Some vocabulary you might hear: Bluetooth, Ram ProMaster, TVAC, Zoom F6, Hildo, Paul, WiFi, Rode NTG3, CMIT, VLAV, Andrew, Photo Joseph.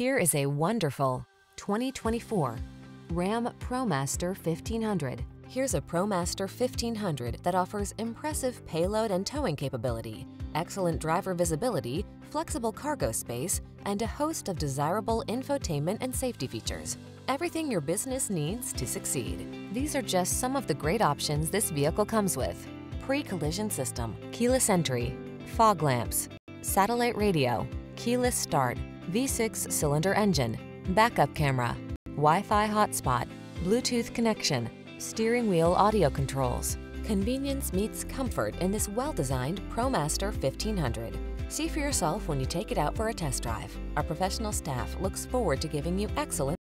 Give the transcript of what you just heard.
Here is a wonderful 2024 Ram ProMaster 1500. Here's a ProMaster 1500 that offers impressive payload and towing capability, excellent driver visibility, flexible cargo space, and a host of desirable infotainment and safety features. Everything your business needs to succeed. These are just some of the great options this vehicle comes with: pre-collision system, keyless entry, fog lamps, satellite radio, keyless start, V6 cylinder engine, backup camera, Wi-Fi hotspot, Bluetooth connection, steering wheel audio controls. Convenience meets comfort in this well-designed ProMaster 1500. See for yourself when you take it out for a test drive. Our professional staff looks forward to giving you excellent